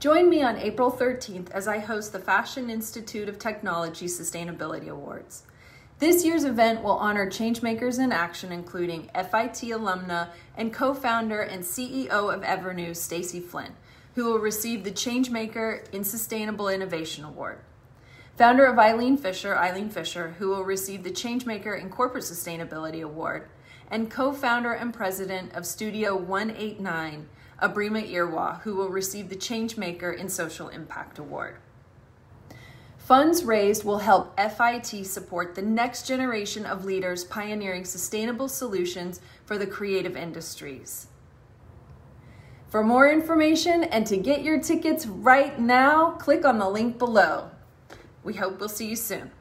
Join me on April 13th as I host the Fashion Institute of Technology Sustainability Awards. This year's event will honor changemakers in action, including FIT alumna and co-founder and CEO of Evrnu, Stacy Flynn, who will receive the Changemaker in Sustainable Innovation Award. Founder of Eileen Fisher, who will receive the Changemaker in Corporate Sustainability Award, and co-founder and president of Studio 189, Abrima Irwa, who will receive the Changemaker in Social Impact Award. Funds raised will help FIT support the next generation of leaders pioneering sustainable solutions for the creative industries. For more information and to get your tickets right now, click on the link below. We hope we'll see you soon.